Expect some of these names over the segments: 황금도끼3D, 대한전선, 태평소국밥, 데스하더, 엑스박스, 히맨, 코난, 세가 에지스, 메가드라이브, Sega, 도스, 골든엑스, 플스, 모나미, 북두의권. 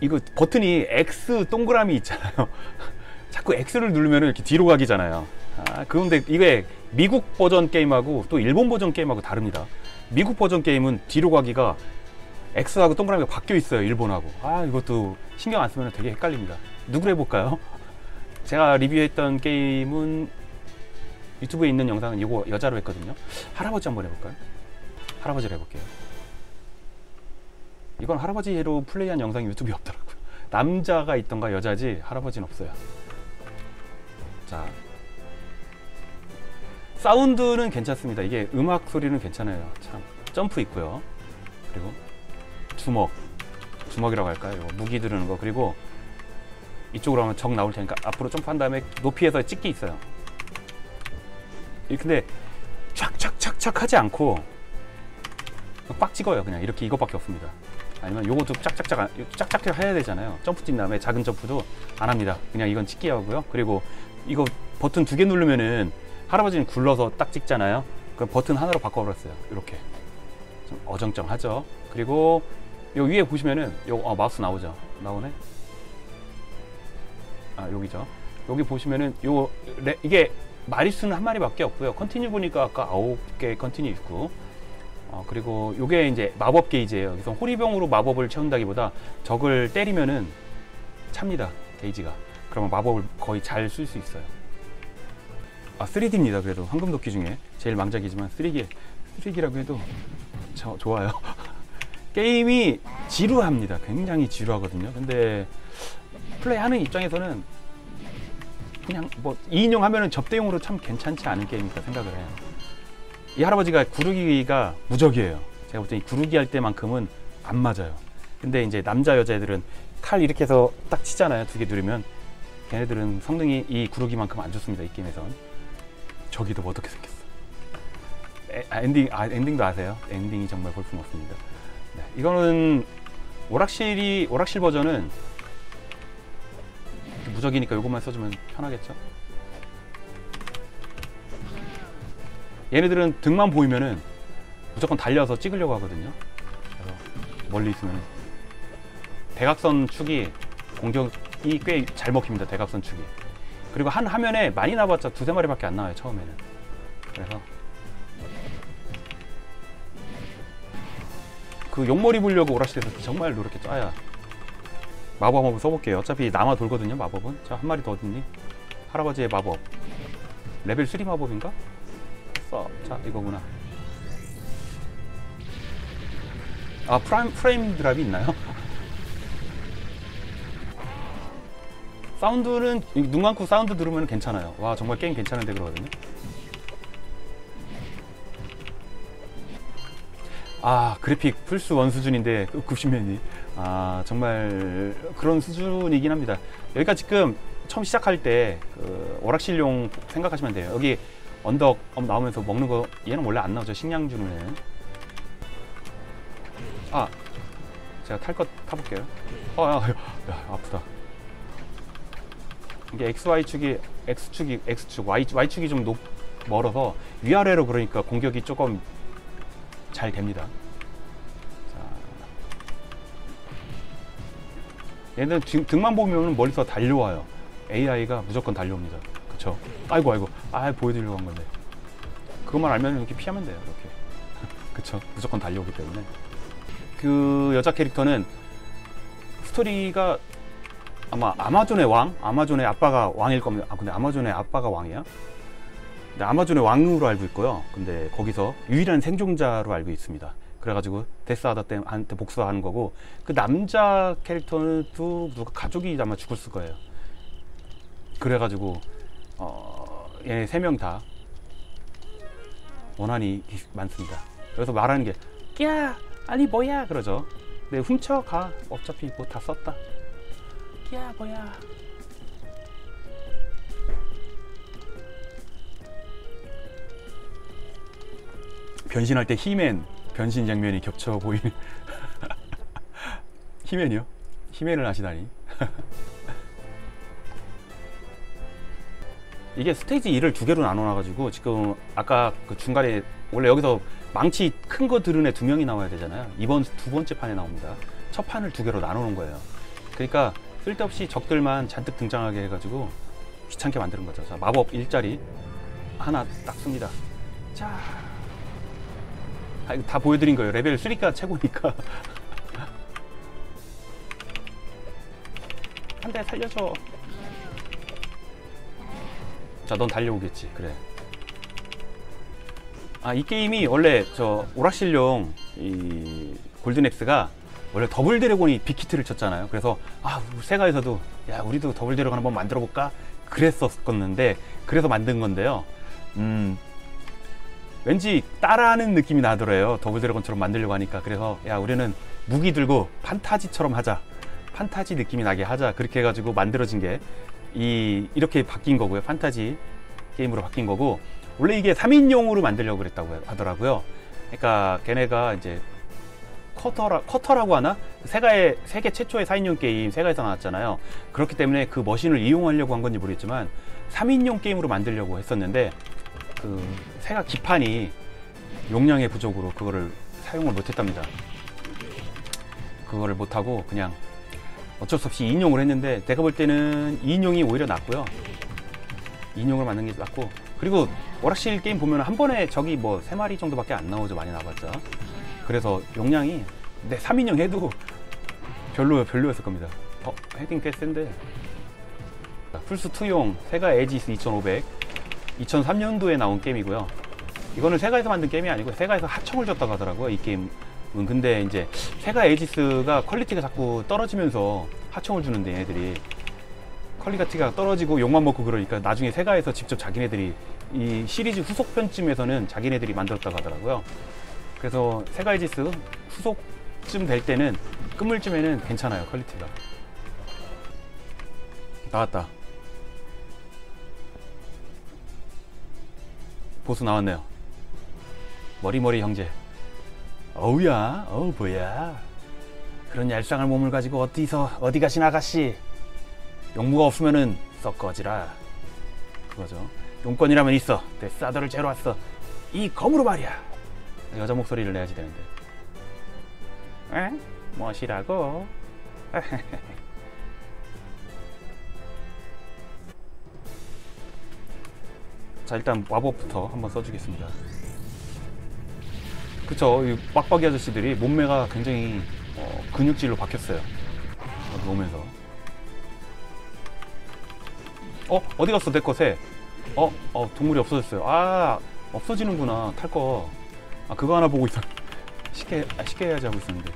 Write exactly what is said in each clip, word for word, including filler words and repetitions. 이거 버튼이 X 동그라미 있잖아요. 자꾸 X를 누르면 이렇게 뒤로 가기잖아요. 아, 그런데 이게 미국 버전 게임하고 또 일본 버전 게임하고 다릅니다. 미국 버전 게임은 뒤로 가기가 X하고 동그라미가 바뀌어 있어요, 일본하고. 아, 이것도 신경 안 쓰면 되게 헷갈립니다. 누구를 해볼까요? 제가 리뷰했던 게임은 유튜브에 있는 영상은 이거 여자로 했거든요. 할아버지 한번 해볼까요? 할아버지를 해볼게요. 이건 할아버지로 플레이한 영상이 유튜브에 없더라고요. 남자가 있던가 여자지 할아버지는 없어요. 자, 사운드는 괜찮습니다. 이게 음악 소리는 괜찮아요. 참, 점프 있고요. 그리고 주먹, 주먹이라고 할까요? 이거 무기 들으는 거. 그리고 이쪽으로 하면 적 나올 테니까 앞으로 점프한 다음에 높이에서 찍기 있어요. 근데 착착착착 하지 않고 꽉 찍어요. 그냥 이렇게 이것밖에 없습니다. 아니면 요것도 짝짝짝 짝짝짝 해야 되잖아요. 점프 뛴 다음에 작은 점프도 안 합니다. 그냥 이건 찍기 하고요. 그리고 이거 버튼 두 개 누르면은 할아버지는 굴러서 딱 찍잖아요. 그럼 버튼 하나로 바꿔버렸어요. 이렇게 좀 어정쩡하죠. 그리고 요 위에 보시면은 요 어, 마우스 나오죠. 나오네. 아, 여기죠. 여기 보시면은 요 레, 이게 마리수는 한 마리밖에 없고요. 컨티뉴 보니까 아까 아홉 개 컨티뉴 있고, 어, 그리고 요게 이제 마법 게이지예요. 그래서 호리병으로 마법을 채운다기보다 적을 때리면은 찹니다, 게이지가. 그러면 마법을 거의 잘 쓸 수 있어요. 아, 쓰리 디입니다. 그래도 황금도끼 중에 제일 망작이지만 쓰리 디, 쓰리 디라고 해도 저, 좋아요. 게임이 지루합니다. 굉장히 지루하거든요. 근데 플레이하는 입장에서는 그냥 뭐 이인용 하면은 접대용으로 참 괜찮지 않은 게임이니까 생각을 해요. 이 할아버지가 구르기가 무적이에요. 제가 볼 때 구르기 할 때만큼은 안 맞아요. 근데 이제 남자 여자애들은 칼 이렇게 해서 딱 치잖아요. 두 개 누르면. 걔네들은 성능이 이 구르기만큼 안 좋습니다, 이 게임에선. 저기도 뭐 어떻게 생겼어. 에, 아, 엔딩, 아, 엔딩도 아세요? 엔딩이 정말 볼품없습니다. 네, 이거는 오락실이 오락실 버전은 무적이니까 이것만 써주면 편하겠죠? 얘네들은 등만 보이면은 무조건 달려서 찍으려고 하거든요. 그래서 멀리 있으면 대각선 축이 공격이 꽤 잘 먹힙니다. 대각선 축이. 그리고 한 화면에 많이 나와봤자 두세 마리밖에 안 나와요, 처음에는. 그래서 그 용머리 보려고 오락실에서 정말 노력했죠. 아야, 마법 한번 써볼게요. 어차피 남아 돌거든요, 마법은. 자, 한 마리 더 어딨니? 할아버지의 마법. 레벨 삼 마법인가? 써. 자, 이거구나. 아, 프라임, 프레임 드랍이 있나요? 사운드는 눈 감고 사운드 들으면 괜찮아요. 와, 정말 게임 괜찮은데 그러거든요. 아, 그래픽 플스 일 수준인데 굽신면이. 아, 정말 그런 수준이긴 합니다. 여기가 지금 처음 시작할 때 그 오락실용 생각하시면 돼요. 여기 언덕 나오면서 먹는 거 얘는 원래 안 나오죠, 식량 주는 애는. 아, 제가 탈 것 타볼게요. 아, 야, 야, 야, 아프다. 이게 엑스 와이 축이 X축이 X축 Y, Y축이 좀 높, 멀어서 위아래로 그러니까 공격이 조금 잘 됩니다. 얘는 등만 보면 멀리서 달려와요. 에이아이가 무조건 달려옵니다. 그쵸? 아이고, 아이고. 아, 보여드리려고 한 건데. 그것만 알면 이렇게 피하면 돼요, 이렇게. 그쵸? 무조건 달려오기 때문에. 그 여자 캐릭터는 스토리가 아마 아마존의 왕? 아마존의 아빠가 왕일 겁니다. 아, 근데 아마존의 아빠가 왕이야? 근데 아마존의 왕으로 알고 있고요. 근데 거기서 유일한 생존자로 알고 있습니다. 그래가지고 데스아더한테 복수하는 거고, 그 남자 캐릭터는 또 누가 가족이 아마 죽었을 거예요. 그래가지고 어, 얘네 세 명 다 원한이 많습니다. 그래서 말하는 게 끼야, 아니 뭐야 그러죠. 근데 훔쳐가, 어차피 뭐 다 썼다. 끼야 뭐야. 변신할 때 히맨 변신 장면이 겹쳐 보이는. 히맨이요? 히맨을 아시다니. 이게 스테이지 일을 두 개로 나눠놔가지고 지금 아까 그 중간에 원래 여기서 망치 큰 거 들은 애 두 명이 나와야 되잖아요. 이번 두 번째 판에 나옵니다. 첫 판을 두 개로 나누는 거예요. 그러니까 쓸데없이 적들만 잔뜩 등장하게 해가지고 귀찮게 만드는 거죠. 자, 마법 일자리 하나 딱 씁니다. 자, 아, 이거 다 보여드린 거예요. 레벨 쓰니까 최고니까. 한 대 살려줘. 자, 넌 달려오겠지. 그래. 아, 이 게임이 원래 저 오락실용 이 골든엑스가 원래 더블 드래곤이 빅히트를 쳤잖아요. 그래서 아, 세가에서도 야, 우리도 더블 드래곤 한번 만들어 볼까? 그랬었었는데, 그래서 만든 건데요. 음. 왠지 따라하는 느낌이 나더래요. 더블 드래곤처럼 만들려고 하니까. 그래서 야, 우리는 무기 들고 판타지처럼 하자. 판타지 느낌이 나게 하자. 그렇게 해 가지고 만들어진 게 이 이렇게 바뀐 거고요. 판타지 게임으로 바뀐 거고. 원래 이게 삼인용으로 만들려고 그랬다고 하더라고요. 그러니까 걔네가 이제 커터라, 커터라고 하나? 세가의 세계 최초의 사인용 게임 세가에서 나왔잖아요. 그렇기 때문에 그 머신을 이용하려고 한 건지 모르겠지만 삼인용 게임으로 만들려고 했었는데 그 세가 기판이 용량의 부족으로 그거를 사용을 못 했답니다. 그거를 못 하고 그냥 어쩔 수 없이 이인용을 했는데 내가 볼 때는 이인용이 오히려 낫고요. 이인용을 만든 게 낫고, 그리고 오락실 게임 보면 한 번에 적이 뭐 세 마리 정도밖에 안 나오죠. 많이 나왔죠. 그래서 용량이 내 삼인용 해도 별로 별로였을 겁니다. 어, 헤딩 꽤 센데. 플스 투용 세가 에지스 이천오백, 이천삼 년도에 나온 게임이고요. 이거는 세가에서 만든 게임이 아니고 세가에서 하청을 줬다고 하더라고요, 이 게임은. 근데 이제 세가 에지스가 퀄리티가 자꾸 떨어지면서 하청을 주는데 얘네들이 퀄리티가 떨어지고 욕만 먹고 그러니까 나중에 세가에서 직접 자기네들이 이 시리즈 후속편쯤에서는 자기네들이 만들었다고 하더라고요. 그래서 세가 에지스 후속쯤 될 때는 끝물쯤에는 괜찮아요, 퀄리티가. 나왔다. 보스 나왔네요. 머리머리 형제. 어우야, 어우 뭐야. 그런 얄쌍한 몸을 가지고 어디서 어디 가신 아가씨. 용무가 없으면은 썩 꺼지라. 그거죠. 용건이라면 있어. 내 싸더를 재러 왔어. 이 검으로 말이야. 여자 목소리를 내야지 되는데. 에? 멋이라고? 자, 일단 마법부터 한번 써주겠습니다. 그쵸, 이 빡빡이 아저씨들이 몸매가 굉장히 어, 근육질로 바뀌었어요. 누우면서. 어? 어디 갔어? 내 거 새. 어? 어, 동물이 없어졌어요. 아, 없어지는구나. 탈 거. 아, 그거 하나 보고 있어. 쉽게, 아, 쉽게 해야지 하고 있었는데.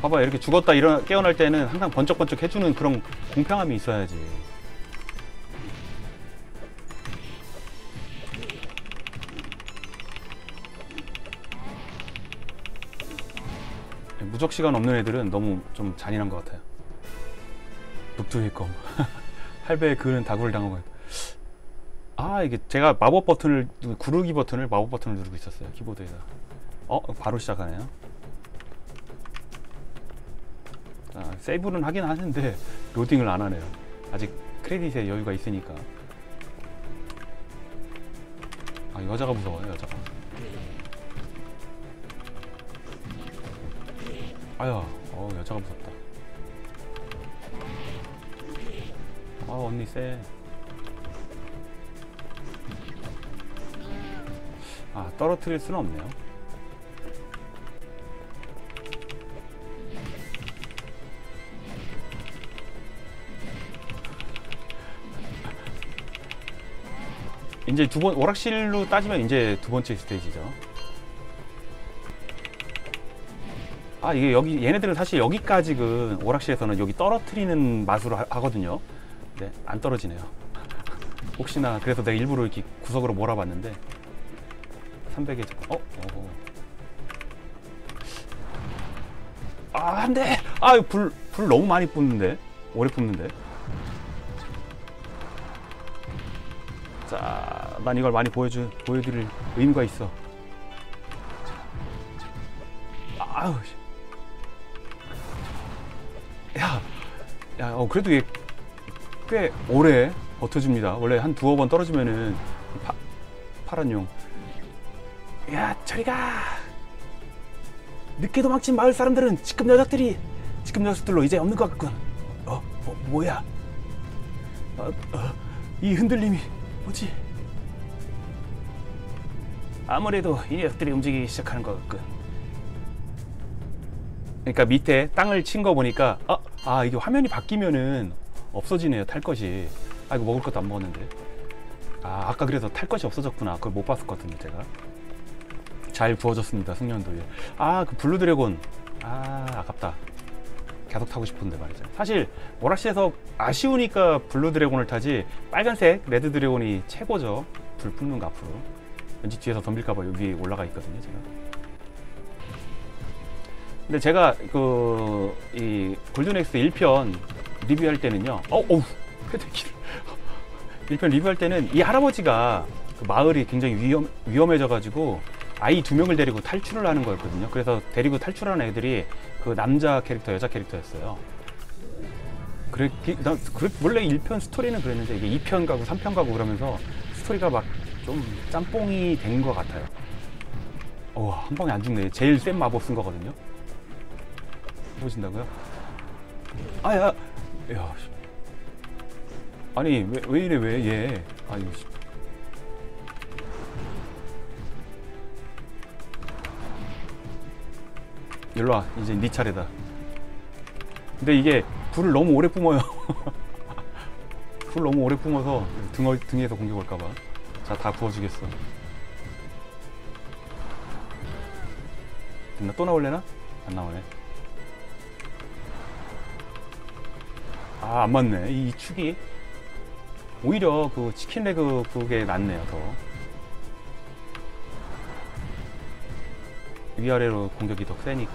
봐봐, 이렇게 죽었다 일어나, 깨어날 때는 항상 번쩍번쩍 해주는 그런 공평함이 있어야지. 무적 시간 없는 애들은 너무 좀 잔인한 것 같아요. 북두일검. 할배의 그는 다구를 당하고. 아, 이게 제가 마법 버튼을, 구르기 버튼을, 마법 버튼을 누르고 있었어요, 키보드에다. 어? 바로 시작하네요. 자, 세이브는 하긴 하는데 로딩을 안 하네요. 아직 크레딧에 여유가 있으니까. 아, 여자가 무서워요, 여자가. 아야, 어, 여자가 무섭다. 아, 언니 쎄. 아, 떨어뜨릴 수는 없네요. 이제 두 번, 오락실로 따지면 이제 두 번째 스테이지죠. 아, 이게 여기, 얘네들은 사실 여기까지는 오락실에서는 여기 떨어뜨리는 맛으로 하, 하거든요. 네, 안 떨어지네요. 혹시나, 그래서 내가 일부러 이렇게 구석으로 몰아봤는데. 삼백에 어? 어. 아, 안 돼! 아, 불, 불 너무 많이 뿜는데? 오래 뿜는데? 자, 난 이걸 많이 보여주, 보여드릴 의미가 있어. 아우. 야. 야, 어, 그래도 이게 꽤 오래 버텨줍니다. 원래 한 두어 번 떨어지면은 파, 파란 용. 야, 저리가! 늦게 도망친 마을 사람들은 지금 녀석들이 지금 녀석들로 이제 없는 것 같군. 어? 뭐, 뭐야? 어, 어, 이 흔들림이 뭐지? 아무래도 이 녀석들이 움직이기 시작하는 것 같군. 그러니까 밑에 땅을 친 거 보니까 아, 아 이게 화면이 바뀌면은 없어지네요, 탈 것이. 아 이거 먹을 것도 안 먹었는데. 아 아까 그래서 탈 것이 없어졌구나. 그걸 못 봤었거든요 제가. 잘 구워졌습니다 숙련도에. 아 그 블루 드래곤 아 아깝다. 계속 타고 싶은데 말이죠. 사실 모라시에서 아쉬우니까 블루 드래곤을 타지 빨간색 레드 드래곤이 최고죠. 불 뿜는 거 앞으로. 왠지 뒤에서 덤빌까봐 여기 올라가 있거든요 제가. 근데 제가 그 이 골든엑스 일 편 리뷰할 때는요. 어, 어우 패대기를. 일 편 리뷰할 때는 이 할아버지가 그 마을이 굉장히 위험 위험해져가지고. 아이 두 명을 데리고 탈출을 하는 거였거든요. 그래서 데리고 탈출하는 애들이 그 남자 캐릭터, 여자 캐릭터였어요. 그래, 나, 그래, 원래 일 편 스토리는 그랬는데 이게 이 편 가고 삼 편 가고 그러면서 스토리가 막 좀 짬뽕이 된 것 같아요. 어, 한 방에 안 죽네. 제일 센 마법 쓴 거거든요. 보신다고요? 아, 야, 야, 아니 왜, 왜 이래 왜 얘? 아니. 일로와 이제 네 차례다. 근데 이게 불을 너무 오래 뿜어요. 불 너무 오래 뿜어서 등, 등에서 공격 올까봐. 자 다 구워주겠어. 나 또 나올래나? 안 나오네. 아 안 맞네 이, 이 축이. 오히려 그 치킨 레그 그게 낫네요 더. 위아래로 공격이 더 세니까.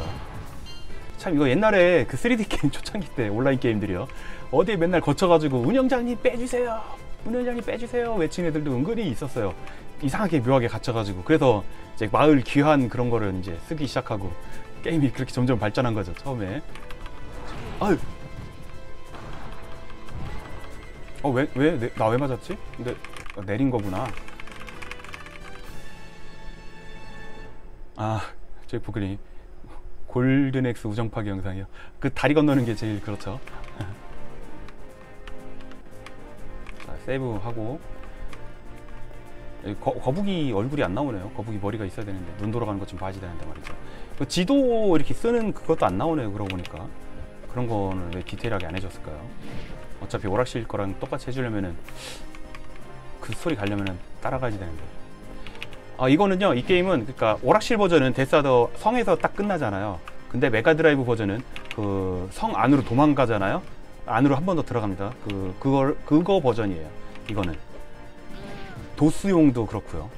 참 이거 옛날에 그 쓰리 디 게임 초창기 때 온라인 게임들이요 어디에 맨날 거쳐가지고 운영장님 빼주세요 운영장님 빼주세요 외친 애들도 은근히 있었어요. 이상하게 묘하게 갇혀가지고. 그래서 이제 마을 귀환 그런 거를 이제 쓰기 시작하고 게임이 그렇게 점점 발전한 거죠. 처음에 아유 어 왜 왜 나 왜 맞았지? 근데 어, 내린 거구나. 아 저희 포크리 골든엑스 우정파괴 영상이요. 그 다리 건너는 게 제일 그렇죠. 자 세이브하고. 거, 거북이 얼굴이 안 나오네요. 거북이 머리가 있어야 되는데 눈 돌아가는 것 좀 봐야지 되는데 말이죠. 그 지도 이렇게 쓰는 그것도 안 나오네요 그러고 보니까. 그런 거는 왜 디테일하게 안 해줬을까요? 어차피 오락실 거랑 똑같이 해주려면은 그 소리 가려면은 따라가야지 되는데. 아 이거는요 이 게임은 그러니까 오락실 버전은 데스하더 성에서 딱 끝나잖아요. 근데 메가드라이브 버전은 그 성 안으로 도망가잖아요. 안으로 한 번 더 들어갑니다. 그 그걸 그거 버전이에요. 이거는 도스용도 그렇고요.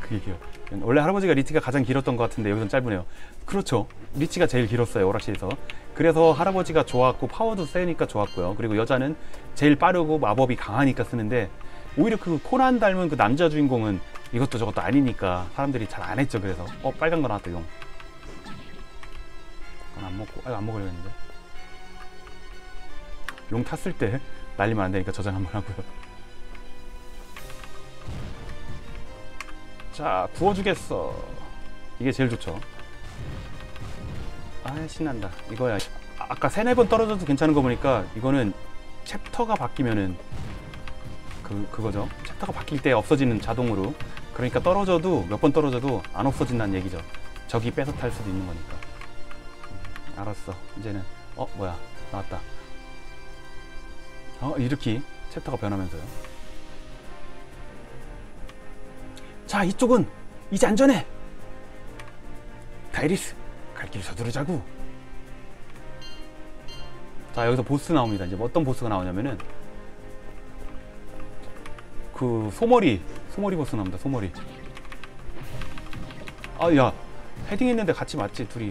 그게 귀여워. 원래 할아버지가 리치가 가장 길었던 것 같은데 여기선 짧으네요. 그렇죠. 리치가 제일 길었어요 오락실에서. 그래서 할아버지가 좋았고 파워도 세니까 좋았고요. 그리고 여자는 제일 빠르고 마법이 강하니까 쓰는데 오히려 그 코난 닮은 그 남자 주인공은 이것도 저것도 아니니까 사람들이 잘 안 했죠. 그래서 어 빨간 거 나왔다 용. 그건 안 먹고 아 안 먹으려 했는데 용 탔을 때 날리면 안 되니까 저장 한번 하고요. 자 구워주겠어. 이게 제일 좋죠. 아 신난다 이거야. 아, 아까 세네 번 떨어져도 괜찮은 거 보니까 이거는 챕터가 바뀌면은 그, 그거죠. 챕터가 바뀔 때 없어지는 자동으로. 그러니까 떨어져도 몇 번 떨어져도 안 없어진다는 얘기죠. 적이 뺏어 탈 수도 있는 거니까. 음, 알았어 이제는. 어 뭐야 나왔다. 어 이렇게 챕터가 변하면서요. 자 이쪽은 이제 안전해. 다이리스 갈 길 서두르자고. 자 여기서 보스 나옵니다. 이제 어떤 보스가 나오냐면은 그 소머리 소머리 보스 나옵니다. 소머리. 아 야 헤딩했는데 같이 맞지 둘이.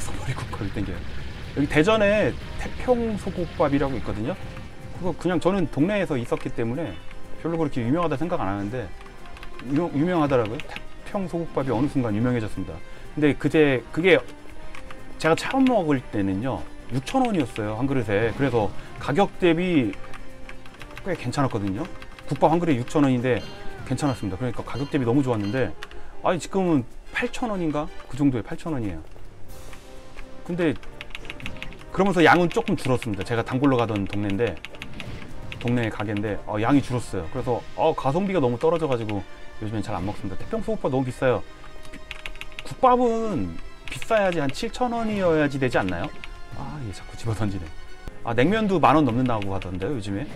소머리 국밥이 땡겨요. 여기 대전에 태평 소국밥이라고 있거든요. 그거 그냥 저는 동네에서 있었기 때문에 별로 그렇게 유명하다 생각 안 하는데 유명, 유명하더라고요. 태평 소국밥이 어느 순간 유명해졌습니다. 근데 그제 그게 제가 처음 먹을 때는요 육천 원이었어요 한 그릇에. 그래서 가격 대비 꽤 괜찮았거든요. 국밥 한 그릇에 육천 원인데 괜찮았습니다. 그러니까 가격 대비 너무 좋았는데 아니 지금은 팔천 원인가? 그 정도에 팔천 원이에요. 근데 그러면서 양은 조금 줄었습니다. 제가 단골로 가던 동네인데, 동네의 가게인데 어, 양이 줄었어요. 그래서 어, 가성비가 너무 떨어져가지고 요즘엔 잘 안 먹습니다. 태평소국밥 너무 비싸요. 국밥은 비싸야지, 한 칠천 원이어야지 되지 않나요? 아, 얘 자꾸 집어던지네. 아, 냉면도 만원 넘는다고 하던데요, 요즘에?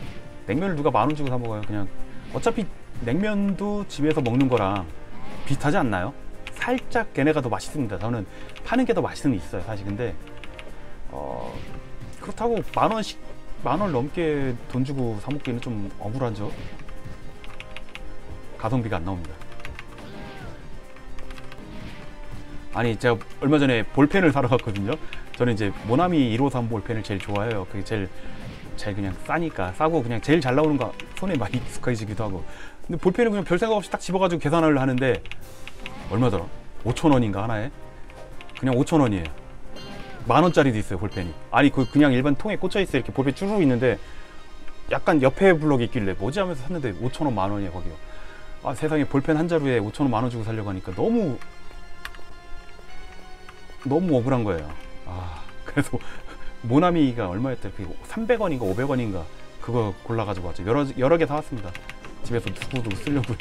냉면을 누가 만원 주고 사 먹어요? 그냥 어차피 냉면도 집에서 먹는 거랑 비슷하지 않나요? 살짝 걔네가 더 맛있습니다. 저는 파는 게 더 맛있는 게 있어요, 사실. 근데 어, 그렇다고 만원씩, 만원 넘게 돈 주고 사 먹기는 좀 억울하죠? 가성비가 안 나옵니다. 아니, 제가 얼마 전에 볼펜을 사러 갔거든요. 저는 이제 모나미 일오삼 볼펜을 제일 좋아해요. 그게 제일, 제일 그냥 싸니까, 싸고 그냥 제일 잘 나오는 거, 손에 많이 익숙해지기도 하고. 근데 볼펜을 그냥 별 생각 없이 딱 집어가지고 계산을 하는데 얼마더라? 오천 원인가 하나에? 그냥 오천 원이에요. 만 원짜리도 있어요, 볼펜이. 아니, 그 그냥 일반 통에 꽂혀있어요. 이렇게 볼펜 쭈르륵 있는데 약간 옆에 블럭이 있길래 뭐지 하면서 샀는데 오천 원, 만 원이에요, 거기요. 아, 세상에 볼펜 한 자루에 오천 원, 만 원 주고 사려고 하니까 너무 너무 억울한 거예요. 아, 그래서 모나미가 얼마였대? 삼백 원인가 오백 원인가 그거 골라가지고 왔죠. 여러, 여러 개 사왔습니다. 집에서 두고두고 쓰려고요.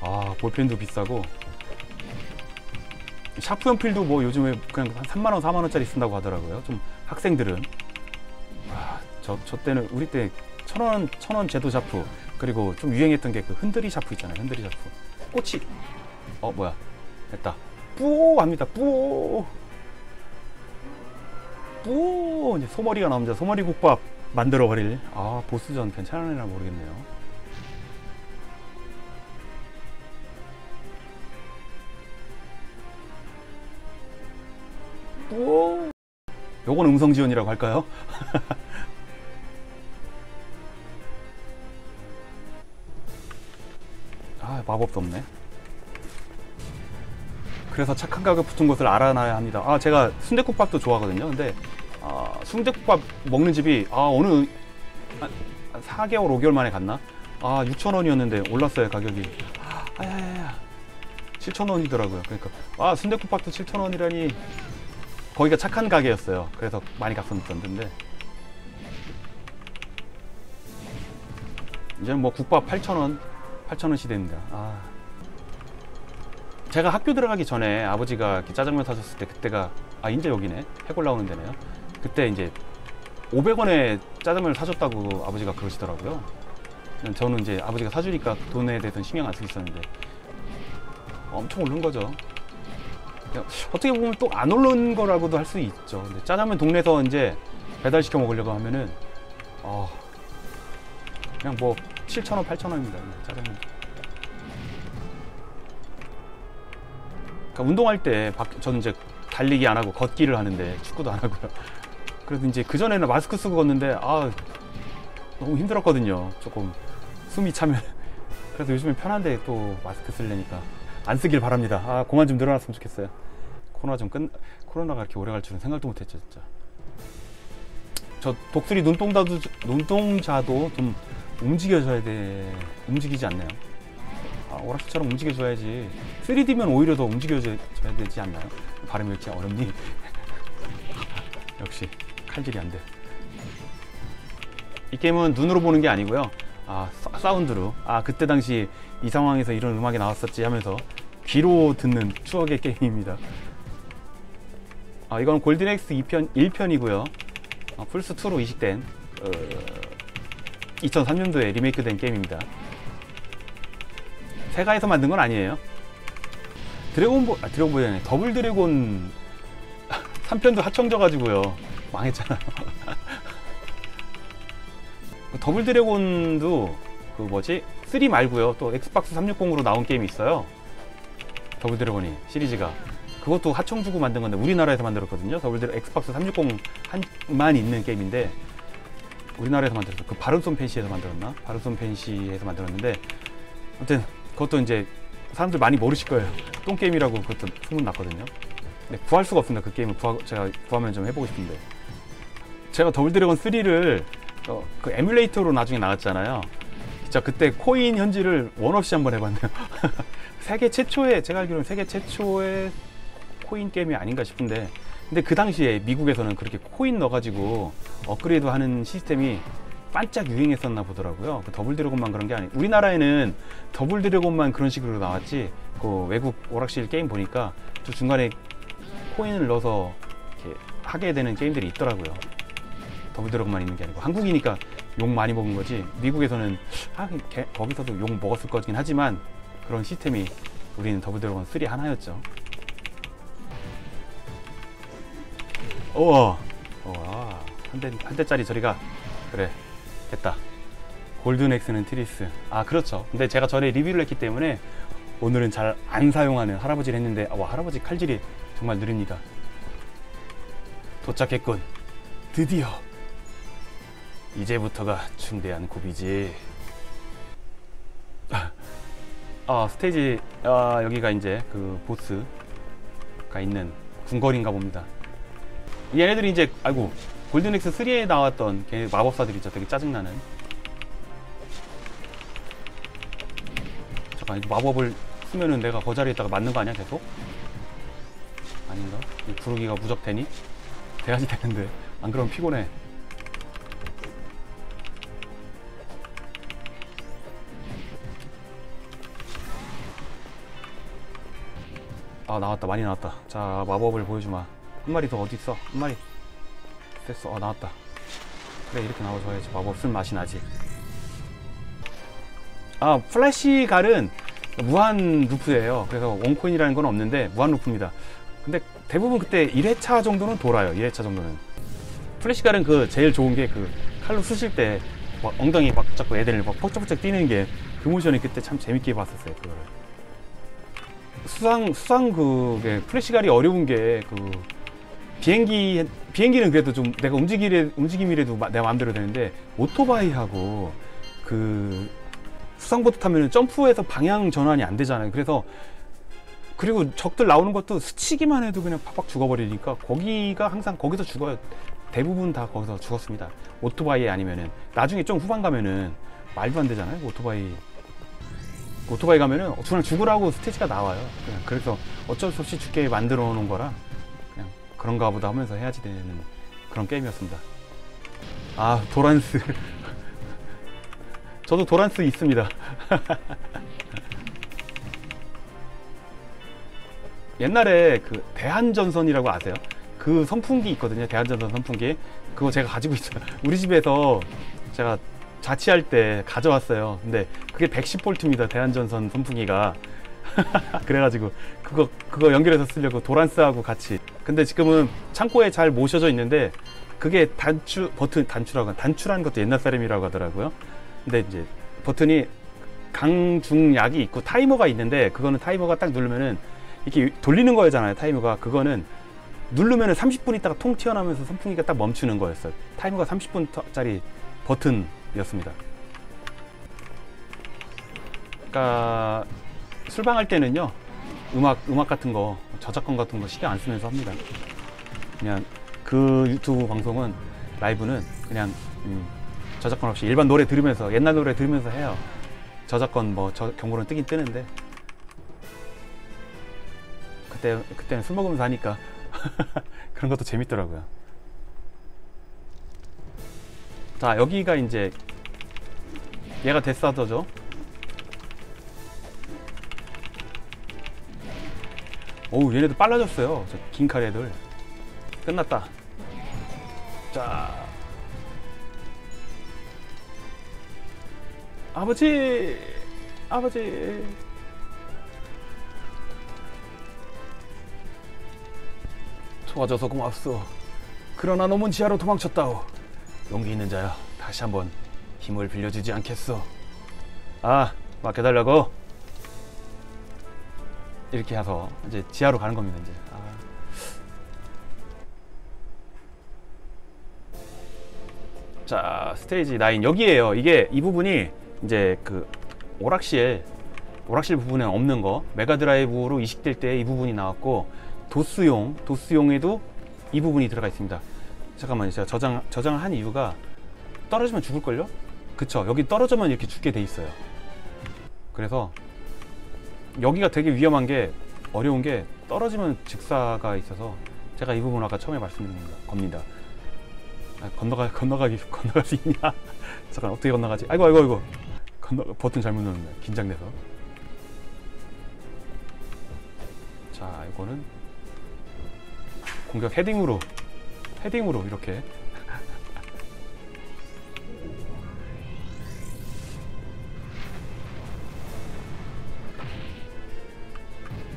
아, 볼펜도 비싸고 샤프 연필도 뭐 요즘에 그냥 한 삼만 원, 사만 원짜리 쓴다고 하더라고요. 좀 학생들은. 아, 저, 저 때는 우리 때 천 원, 천 원 제도 샤프, 그리고 좀 유행했던 게 그 흔들이 샤프 있잖아요. 흔들이 샤프. 꽃이 어 뭐야 됐다. 뿌오 합니다. 뿌오 뿌오. 이제 소머리가 나옵니다. 소머리 국밥 만들어버릴. 아, 보스전 괜찮으려나 모르겠네요. 뿌오. 요건 음성 지원이라고 할까요? 아, 마법도 없네. 그래서 착한 가격 붙은 것을 알아놔야 합니다. 아, 제가 순댓국밥도 좋아하거든요. 근데 아, 순댓국밥 먹는 집이 아, 어느 한 사 개월, 오 개월 만에 갔나? 아, 육천 원이었는데 올랐어요, 가격이. 아, 야야야. 칠천 원이더라고요. 그러니까 아, 순댓국밥도 칠천 원이라니. 거기가 착한 가게였어요. 그래서 많이 갔었는데 이제는 뭐 국밥 팔천 원, 팔천 원 시대입니다. 아. 제가 학교 들어가기 전에 아버지가 이렇게 짜장면 사셨을 때, 그때가 아, 이제 여기네, 해골 나오는 데네요. 그때 이제 오백 원에 짜장면을 사줬다고 아버지가 그러시더라고요. 저는 이제 아버지가 사주니까 돈에 대해서는 신경 안 쓰고 있었는데 엄청 오른 거죠. 어떻게 보면 또 안 오른 거라고도 할 수 있죠. 근데 짜장면 동네에서 이제 배달시켜 먹으려고 하면은 어, 그냥 뭐 칠천 원, 팔천 원입니다 짜장면. 그러니까 운동할 때 저는 이제 달리기 안 하고 걷기를 하는데, 축구도 안 하고요. 그래도 이제 그 전에는 마스크 쓰고 걷는데 아, 너무 힘들었거든요. 조금 숨이 차면. 그래서 요즘엔 편한데 또 마스크 쓰려니까 안 쓰길 바랍니다. 아, 그만 좀 늘어났으면 좋겠어요. 코로나 좀 끝, 코로나가 이렇게 오래 갈 줄은 생각도 못했죠, 진짜. 저 독수리 눈동자도 눈동자도 좀 움직여줘야 돼. 움직이지 않나요? 아, 오락실처럼 움직여줘야지. 쓰리 디면 오히려 더 움직여줘야 되지 않나요? 발음이 이렇게 어렵니? 역시 칼질이 안 돼. 이 게임은 눈으로 보는 게 아니고요. 아, 사, 사운드로. 아, 그때 당시 이 상황에서 이런 음악이 나왔었지 하면서 귀로 듣는 추억의 게임입니다. 아, 이건 골든엑스 이 편, 일 편이고요. 아, 플스 투로 이식된 어, 이천삼 년도에 리메이크된 게임입니다. 세가에서 만든 건 아니에요. 드래곤볼, 아, 드래곤볼이 아니에요. 더블 드래곤 삼 편도 하청져가지고요. 망했잖아요. 더블 드래곤도 그 뭐지? 쓰리 말고요. 또 엑스박스 삼백육십으로 나온 게임이 있어요. 더블 드래곤이 시리즈가. 그것도 하청 주고 만든 건데 우리나라에서 만들었거든요. 더블 드래곤 엑스박스 삼백육십만 있는 게임인데 우리나라에서 만들었어요. 그 바른손 펜시에서 만들었나? 바른손 펜시에서 만들었는데 아무튼 그것도 이제 사람들 많이 모르실 거예요. 똥게임이라고 그것도 소문났거든요. 근데 구할 수가 없습니다. 그 게임을 구하, 제가 구하면 좀 해보고 싶은데. 제가 더블 드래곤 쓰리를 어, 그 에뮬레이터로 나중에 나왔잖아요. 진짜 그때 코인 현질을 원 없이 한번 해봤네요. 세계 최초의, 제가 알기로는 세계 최초의 코인 게임이 아닌가 싶은데, 근데 그 당시에 미국에서는 그렇게 코인 넣어가지고 업그레이드 하는 시스템이 반짝 유행했었나 보더라고요. 그 더블 드래곤만 그런 게 아니고, 우리나라에는 더블 드래곤만 그런 식으로 나왔지, 그 외국 오락실 게임 보니까 저 중간에 코인을 넣어서 이렇게 하게 되는 게임들이 있더라고요. 더블 드래곤만 있는 게 아니고, 한국이니까 욕 많이 먹은 거지, 미국에서는 아, 개, 거기서도 욕 먹었을 거긴 하지만 그런 시스템이, 우리는 더블 드래곤 삼 하나였죠. 우와, 우와, 한 대, 한 대짜리 저리가. 그래, 됐다. 골든 엑스는 트리스. 아, 그렇죠. 근데 제가 전에 리뷰를 했기 때문에 오늘은 잘 안 사용하는 할아버지를 했는데, 와, 할아버지 칼질이 정말 느립니다. 도착했군. 드디어. 이제부터가 중대한 고비지. 아, 스테이지, 아, 여기가 이제 그 보스가 있는 궁궐인가 봅니다. 얘네들이 이제, 아이고, 골든엑스 삼에 나왔던 걔 마법사들이죠. 되게 짜증나는. 잠깐, 이거 마법을 쓰면은 내가 그 자리에다가 맞는 거 아니야, 계속? 아닌가? 이 구르기가 무적되니? 돼야지 되는데. 안 그러면 피곤해. 아, 나왔다. 많이 나왔다. 자, 마법을 보여주마. 한 마리 더 어디 있어? 한 마리. 됐어. 아, 나왔다. 그래, 이렇게 나와줘야지. 마법 쓴 맛이 나지. 아, 플래시 갈은 무한 루프예요. 그래서 원코인이라는 건 없는데 무한 루프입니다. 근데 대부분 그때 일 회차 정도는 돌아요. 일 회차 정도는. 플래시 갈은 그 제일 좋은 게 그 칼로 쓰실 때 막 엉덩이 막 자꾸 애들 막 퍽쩍퍽쩍 뛰는 게, 그 모션이 그때 참 재밌게 봤었어요, 그거를. 수상 수상 그게 플래시 갈이 어려운 게, 그 비행기 비행기는 그래도 좀 내가 움직이래 움직임이라도 마, 내 마음대로 되는데, 오토바이하고 그 수상보트 타면은 점프해서 방향 전환이 안 되잖아요. 그래서, 그리고 적들 나오는 것도 스치기만 해도 그냥 팍팍 죽어버리니까, 거기가 항상 거기서 죽어요. 대부분 다 거기서 죽었습니다. 오토바이 아니면은 나중에 좀 후반 가면은 말도 안 되잖아요. 오토바이 오토바이 가면은 그냥 죽으라고 스테이지가 나와요. 그냥. 그래서 어쩔 수 없이 죽게 만들어 놓은 거라, 그냥 그런가 보다 하면서 해야지 되는 그런 게임이었습니다. 아, 도란스. 저도 도란스 있습니다. 옛날에 그 대한전선이라고 아세요? 그 선풍기 있거든요. 대한전선 선풍기. 그거 제가 가지고 있어요. 우리 집에서 제가 자취할 때 가져왔어요. 근데 그게 백십 볼트입니다. 대한전선 선풍기가. 그래가지고 그거 그거 연결해서 쓰려고 도란스하고 같이. 근데 지금은 창고에 잘 모셔져 있는데, 그게 단추 버튼 단추라고 단추라는 것도 옛날 사람이라고 하더라고요. 근데 이제 버튼이 강중약이 있고 타이머가 있는데, 그거는 타이머가 딱 누르면은 이렇게 돌리는 거였잖아요. 타이머가. 그거는 누르면은 삼십 분 있다가 통 튀어나오면서 선풍기가 딱 멈추는 거였어요. 타이머가 삼십 분짜리 버튼 이었습니다. 그러니까 술방할 때는요, 음악 음악 같은 거, 저작권 같은 거 신경 안 쓰면서 합니다. 그냥 그 유튜브 방송은, 라이브는 그냥 음, 저작권 없이 일반 노래 들으면서, 옛날 노래 들으면서 해요. 저작권 뭐 저, 경고는 뜨긴 뜨는데, 그때 그때는 술 먹으면서 하니까 그런 것도 재밌더라고요. 자, 여기가 이제 얘가 데스하더죠. 어우, 얘네들 빨라졌어요. 저 긴 칼 애들. 끝났다. 자, 아버지, 아버지. 도와줘서 고맙소. 그러나 놈은 지하로 도망쳤다오. 용기 있는 자야, 다시 한번 힘을 빌려주지 않겠어. 아, 맡겨달라고. 이렇게 해서 이제 지하로 가는 겁니다, 이제. 아. 자, 스테이지 구 여기에요. 이게 이 부분이 이제 그 오락실 오락실 부분에 없는 거, 메가드라이브로 이식될 때 이 부분이 나왔고, 도스용 도스용에도 이 부분이 들어가 있습니다. 잠깐만요. 제가 저장, 저장을 한 이유가, 떨어지면 죽을걸요? 그쵸. 여기 떨어지면 이렇게 죽게 돼 있어요. 그래서 여기가 되게 위험한 게, 어려운 게 떨어지면 직사가 있어서 제가 이 부분 아까 처음에 말씀드린 겁니다. 아, 건너가, 건너가기, 건너갈 수 있냐? 잠깐, 어떻게 건너가지? 아이고, 아이고, 아이고. 건너, 버튼 잘못 누르네. 긴장돼서. 자, 이거는 공격 헤딩으로, 헤딩으로 이렇게.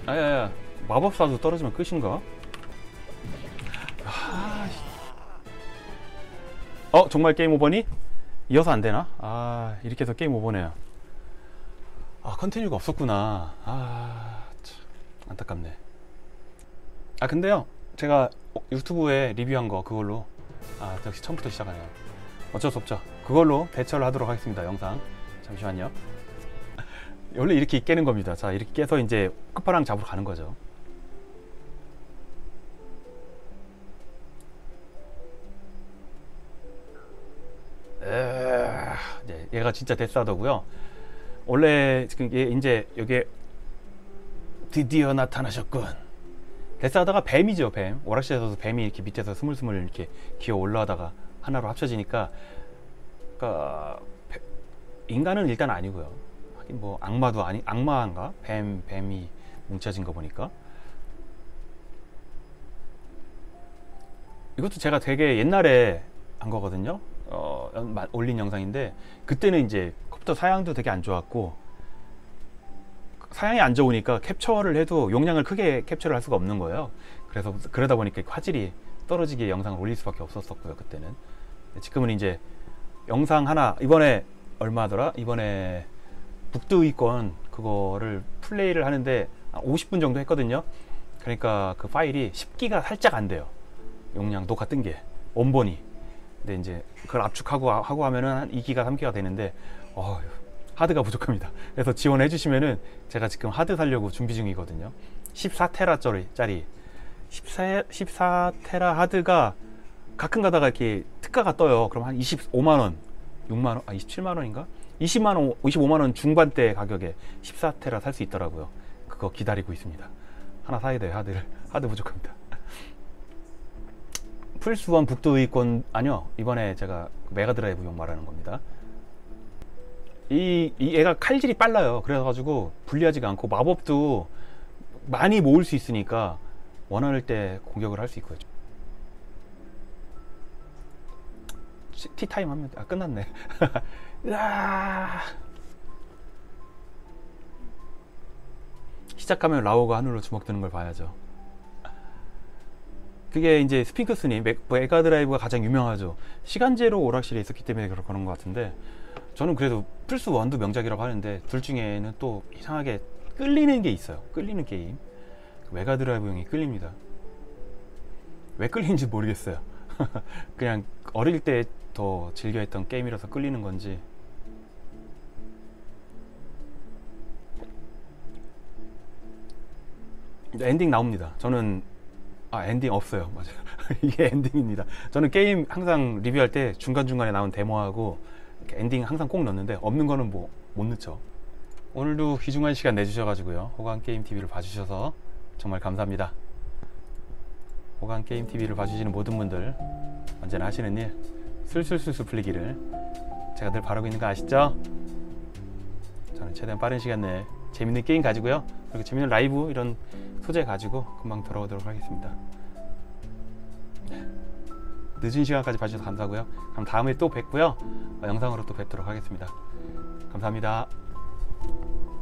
아야야, 마법사도 떨어지면 끝인가? 아, 어? 정말 게임 오버니? 이어서 안되나? 아, 이렇게 해서 게임 오버네요. 아, 컨티뉴가 없었구나. 아, 참 안타깝네. 아, 근데요, 제가 유튜브에 리뷰한거 그걸로, 아, 역시 처음부터 시작하네요. 어쩔 수 없죠. 그걸로 대처를 하도록 하겠습니다. 영상 잠시만요. 원래 이렇게 깨는 겁니다. 자, 이렇게 깨서 이제 끝바람 잡으러 가는 거죠. 네, 얘가 진짜 데스하더고요. 원래 지금 얘 이제 여기에 드디어 나타나셨군. 데스하다가 뱀이죠, 뱀. 오락실에서도 뱀이 이렇게 밑에서 스물스물 이렇게 기어 올라가다가 하나로 합쳐지니까, 그러니까 인간은 일단 아니고요. 뭐 악마도 아니, 악마인가? 뱀, 뱀이 뭉쳐진 거 보니까. 이것도 제가 되게 옛날에 한 거거든요. 어, 올린 영상인데, 그때는 이제 컴퓨터 사양도 되게 안 좋았고, 사양이 안 좋으니까 캡처를 해도 용량을 크게 캡처를 할 수가 없는 거예요. 그래서 그러다 보니까 화질이 떨어지게 영상을 올릴 수밖에 없었었고요, 그때는. 지금은 이제 영상 하나, 이번에 얼마더라? 이번에 북두의권 그거를 플레이를 하는데 오십 분 정도 했거든요. 그러니까 그 파일이 십 기가 살짝 안 돼요. 용량 녹화 뜬 게 원본이. 근데 이제 그걸 압축하고 하고 하면은 한 이 기가 삼 기가 되는데, 어, 하드가 부족합니다. 그래서 지원해 주시면은, 제가 지금 하드 사려고 준비 중이거든요. 십사 테라짜리 십사, 십사 테라 하드가 가끔 가다가 이렇게 특가가 떠요. 그럼 한 이십오만 원, 육만 원, 아 이십칠만 원인가? 이십만 원, 이십오만 원 중반대 가격에 십사 테라 살 수 있더라고요. 그거 기다리고 있습니다. 하나 사야 돼요, 하드를. 하드 부족합니다. 플스원 북두의권, 아니요, 이번에 제가 메가드라이브용 말하는 겁니다. 이, 이 애가 칼질이 빨라요. 그래가지고 불리하지가 않고, 마법도 많이 모을 수 있으니까 원할 때 공격을 할 수 있고요. 티타임 하면, 아, 끝났네. 으아. 시작하면 라오가 하늘로 주먹드는 걸 봐야죠. 그게 이제 스핑크스님, 메가드라이브가 가장 유명하죠. 시간제로 오락실에 있었기 때문에 그런 것 같은데, 저는 그래도 플스원도 명작이라고 하는데, 둘 중에는 또 이상하게 끌리는 게 있어요. 끌리는 게임. 메가드라이브용이 끌립니다. 왜 끌리는지 모르겠어요. 그냥 어릴 때 더 즐겨 했던 게임이라서 끌리는 건지. 엔딩 나옵니다. 저는, 아, 엔딩 없어요. 맞아요. 이게 엔딩입니다. 저는 게임 항상 리뷰할 때 중간중간에 나온 데모하고 엔딩 항상 꼭 넣는데, 없는 거는 뭐 못 넣죠. 오늘도 귀중한 시간 내주셔가지고요, 호강게임티비를 봐주셔서 정말 감사합니다. 호강게임티비를 봐주시는 모든 분들, 언제나 하시는 일 술술술술 풀리기를 제가 늘 바라고 있는 거 아시죠? 저는 최대한 빠른 시간 내에 재밌는 게임 가지고요, 그리고 재밌는 라이브 이런 소재 가지고 금방 돌아오도록 하겠습니다. 늦은 시간까지 봐주셔서 감사하고요. 그럼 다음에 또 뵙고요, 영상으로 또 뵙도록 하겠습니다. 감사합니다.